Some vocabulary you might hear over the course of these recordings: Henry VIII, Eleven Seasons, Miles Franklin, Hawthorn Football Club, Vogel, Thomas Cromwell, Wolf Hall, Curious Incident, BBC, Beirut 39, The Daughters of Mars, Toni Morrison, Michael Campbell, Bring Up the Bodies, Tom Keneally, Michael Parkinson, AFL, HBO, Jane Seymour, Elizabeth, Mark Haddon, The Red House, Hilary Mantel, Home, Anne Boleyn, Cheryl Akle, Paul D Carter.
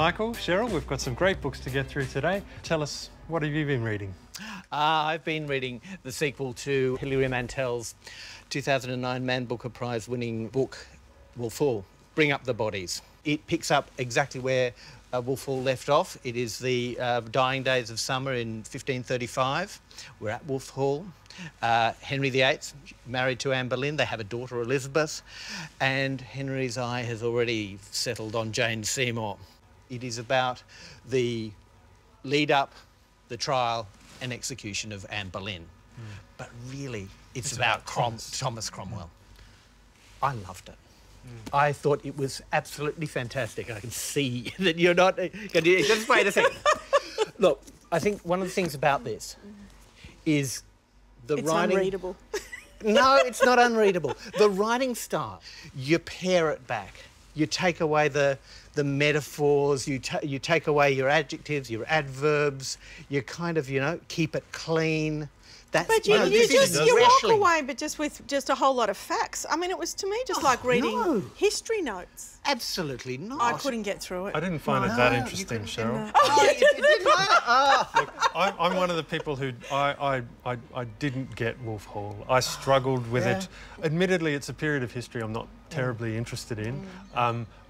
Michael, Cheryl, we've got some great books to get through today. Tell us, what have you been reading? I've been reading the sequel to Hilary Mantel's 2009 Man Booker Prize winning book, Wolf Hall, Bring Up the Bodies. It picks up exactly where Wolf Hall left off. It is the dying days of summer in 1535. We're at Wolf Hall. Henry VIII, married to Anne Boleyn. They have a daughter, Elizabeth. And Henry's eye has already settled on Jane Seymour. It is about the lead-up, the trial and execution of Anne Boleyn. Mm. But really, it's about Thomas Cromwell. Mm. I loved it. Mm. I thought it was absolutely fantastic. I can see that you're not... Just wait a second. Look, I think one of the things about this is the writing... It's unreadable. No, it's not unreadable. The writing style, you pare it back. You take away the metaphors, you take away your adjectives, your adverbs, you kind of, you know, keep it clean. That's but you, you just you walk away, but just with just a whole lot of facts. I mean, it was to me just like reading history notes. Absolutely not. I couldn't get through it. I didn't find it that interesting, Cheryl. Oh, you didn't. Look, I'm one of the people who I didn't get Wolf Hall. I struggled with it. Admittedly, it's a period of history I'm not terribly interested in.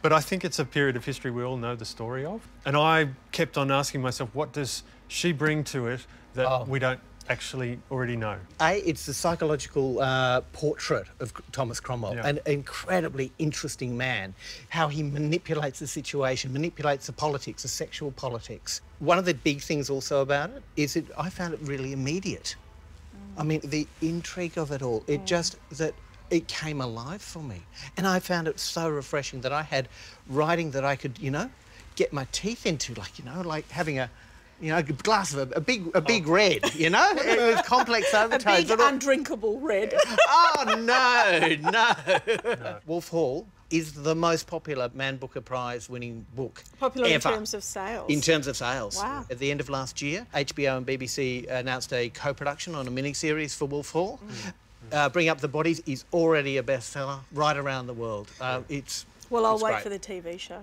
But I think it's a period of history we all know the story of. And I kept on asking myself, what does she bring to it that we don't actually already know? It's the psychological portrait of Thomas Cromwell, an incredibly interesting man, how he manipulates the situation, manipulates the politics, the sexual politics. One of the big things also about it is that I found it really immediate. I mean, the intrigue of it all, it just... It came alive for me. And I found it so refreshing that I had writing that I could, you know, get my teeth into, like, you know, like having a... You know, a glass of a big red, you know? It was complex overtones. A big undrinkable red. Oh, no. Wolf Hall is the most popular Man Booker Prize winning book ever. In terms of sales? In terms of sales. Wow. At the end of last year, HBO and BBC announced a co-production on a miniseries for Wolf Hall. Bring Up the Bodies is already a bestseller right around the world. Well, I'll wait for the TV show.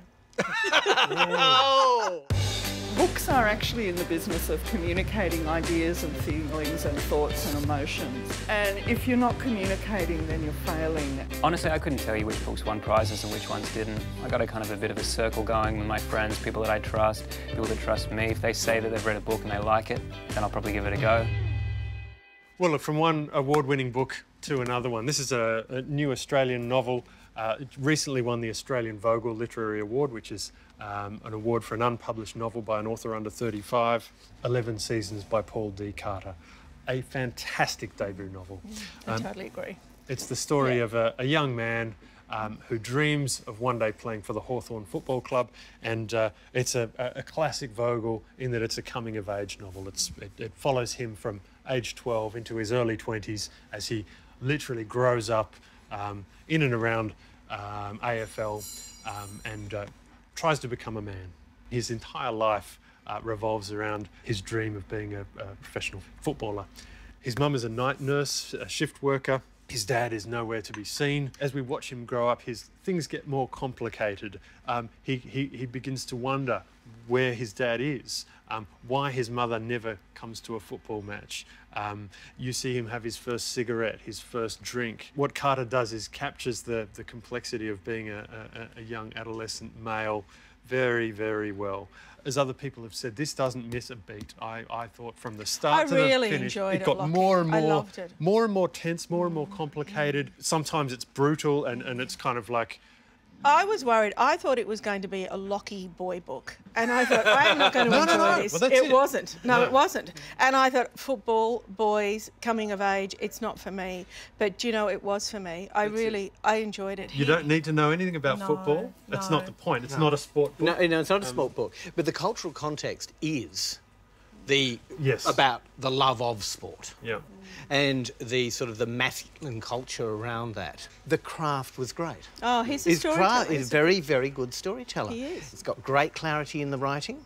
Books are actually in the business of communicating ideas and feelings and thoughts and emotions. And if you're not communicating, then you're failing. Honestly, I couldn't tell you which books won prizes and which ones didn't. I got a kind of a bit of a circle going with my friends, people that I trust, people that trust me. If they say that they've read a book and they like it, then I'll probably give it a go. Well, look, from one award-winning book to another one. This is a new Australian novel. It recently won the Australian Vogel Literary Award, which is an award for an unpublished novel by an author under 35, 11 Seasons by Paul D Carter. A fantastic debut novel. I totally agree. It's the story of a young man who dreams of one day playing for the Hawthorn Football Club, and it's a classic Vogel in that it's a coming-of-age novel. It follows him from age 12 into his early 20s as he literally grows up in and around AFL and tries to become a man. His entire life revolves around his dream of being a professional footballer. His mum is a night nurse, a shift worker. His dad is nowhere to be seen. As we watch him grow up, his things get more complicated. He begins to wonder where his dad is, why his mother never comes to a football match. You see him have his first cigarette, his first drink. What Carter does is captures the complexity of being a young adolescent male very, very well. As other people have said, this doesn't miss a beat. I thought from the start to the finish, it got more and more, tense, more and more complicated. Sometimes it's brutal and it's kind of like... I was worried. I thought it was going to be a Lockie boy book. And I thought, I'm not going to enjoy this. Well, it wasn't. No, it wasn't. And I thought, football, boys, coming of age, it's not for me. But, you know, it was for me. I enjoyed it. You don't need to know anything about football. That's not the point. It's not a sport book. No, it's not a sport book. But the cultural context is about the love of sport and the sort of the masculine culture around that. The craft was great. Oh, he's a storyteller. His craft is very, very good storyteller. He is. It's got great clarity in the writing.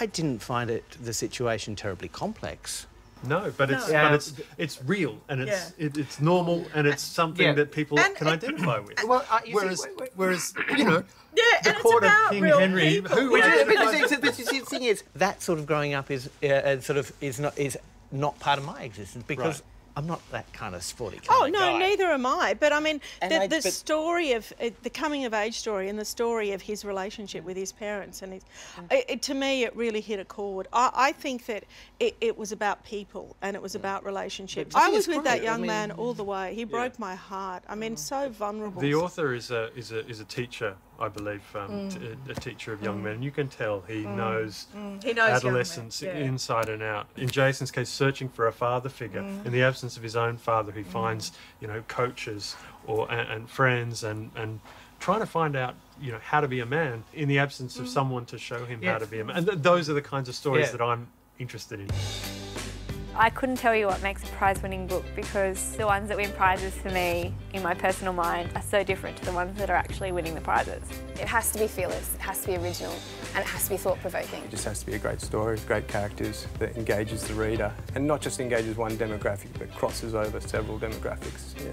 I didn't find the situation terribly complex. No, but it's but it's real, and it's it's normal, and it's something that people can identify with. Well, whereas you know, the court of King Henry, who the thing is, that sort of growing up is not part of my existence because. Right. I'm not that kind of sporty kind of guy. Neither am I. But I mean, the story of the coming of age story and the story of his relationship with his parents and his, to me, it really hit a chord. I think that it was about people and it was about relationships. I was with that young man all the way. He broke my heart. I mean, so vulnerable. The author is a teacher, I believe, a teacher of young men. You can tell he knows adolescence inside and out. In Jason's case, searching for a father figure. In the absence of his own father, he finds, you know, coaches and friends and trying to find out, you know, how to be a man in the absence of someone to show him how to be a man. And those are the kinds of stories that I'm interested in. I couldn't tell you what makes a prize-winning book because the ones that win prizes for me, in my personal mind, are so different to the ones that are actually winning the prizes. It has to be fearless, it has to be original, and it has to be thought-provoking. It just has to be a great story, great characters that engages the reader, and not just engages one demographic, but crosses over several demographics. Yeah.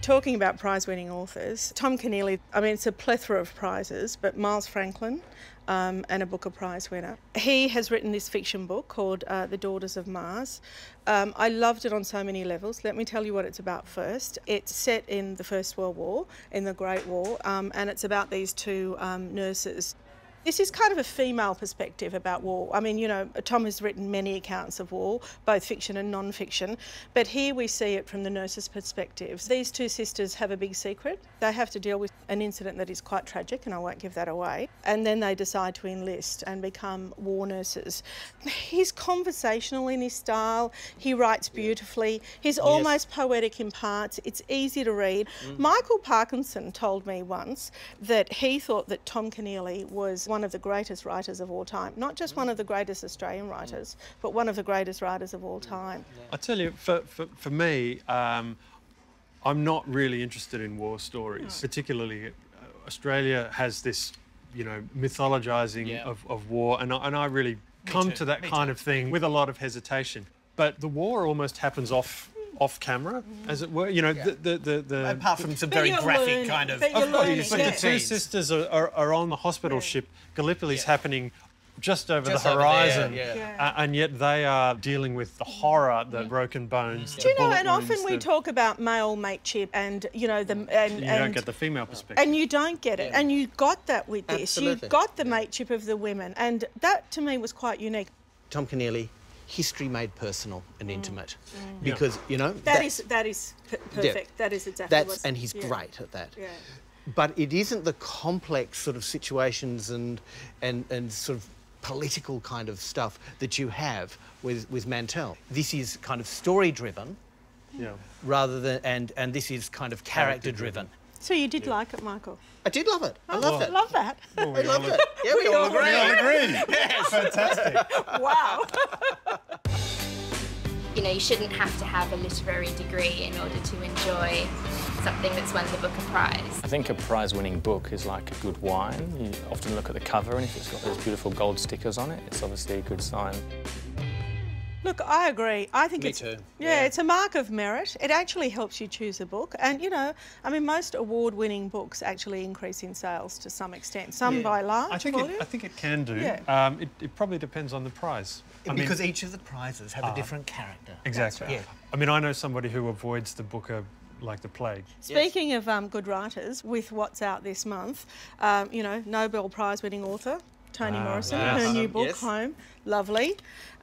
Talking about prize-winning authors, Tom Keneally, I mean, it's a plethora of prizes, but Miles Franklin and a Booker Prize winner. He has written this fiction book called The Daughters of Mars. I loved it on so many levels. Let me tell you what it's about first. It's set in the First World War, in the Great War, and it's about these two nurses. This is kind of a female perspective about war. I mean, you know, Tom has written many accounts of war, both fiction and non-fiction, but here we see it from the nurse's perspective. These two sisters have a big secret. They have to deal with an incident that is quite tragic, and I won't give that away, and then they decide to enlist and become war nurses. He's conversational in his style. He writes beautifully. He's almost poetic in parts. It's easy to read. Michael Parkinson told me once that he thought that Tom Keneally was one of the greatest writers of all time. Not just one of the greatest Australian writers, but one of the greatest writers of all time. I tell you, for me, I'm not really interested in war stories. Particularly, Australia has this, you know, mythologizing of war, and I really come to that kind of thing with a lot of hesitation. But the war almost happens off camera, as it were, you know, the apart from some very graphic kind of... But the two sisters are on the hospital ship. Gallipoli's happening just over the horizon, and yet they are dealing with the horror, the broken bones, the bullet wounds, and often we talk about male mateship and, you know, and you don't get the female perspective. And you don't get it, and you got that with this. Absolutely. You got the mateship of the women, and that, to me, was quite unique. Tom Keneally. History made personal and intimate, because you know that is perfect. Yeah, that is exactly. And he's great at that. Yeah. But it isn't the complex sort of situations and sort of political kind of stuff that you have with Mantell. This is kind of story driven, rather than and this is kind of character driven. So you did like it, Michael? I did love it. I loved it. Love that. Well, I loved it. Yeah, we all agree. We all agree. Yes. Fantastic. Wow. You know, you shouldn't have to have a literary degree in order to enjoy something that's won the Booker Prize. I think a prize-winning book is like a good wine. You often look at the cover, and if it's got those beautiful gold stickers on it, it's obviously a good sign. Look, I agree. I think it's... Me too. Yeah, it's a mark of merit. It actually helps you choose a book. And, you know, I mean, most award-winning books actually increase in sales to some extent. Some by large volume. I think it can do. Yeah. It probably depends on the prize. Because each of the prizes have a different character. Exactly. Right. Yeah. I mean, I know somebody who avoids the Booker like the plague. Speaking of good writers, with what's out this month, you know, Nobel Prize-winning author... Toni Morrison, her new book, Home, lovely.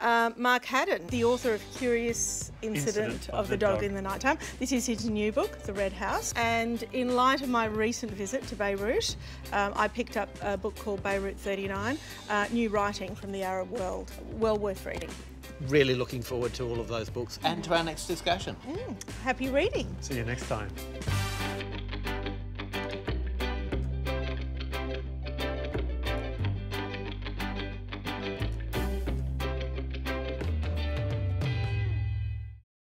Mark Haddon, the author of Curious Incident of the Dog in the Nighttime. This is his new book, The Red House. And in light of my recent visit to Beirut, I picked up a book called Beirut 39, New Writing from the Arab World. Well worth reading. Really looking forward to all of those books and to our next discussion. Happy reading. See you next time.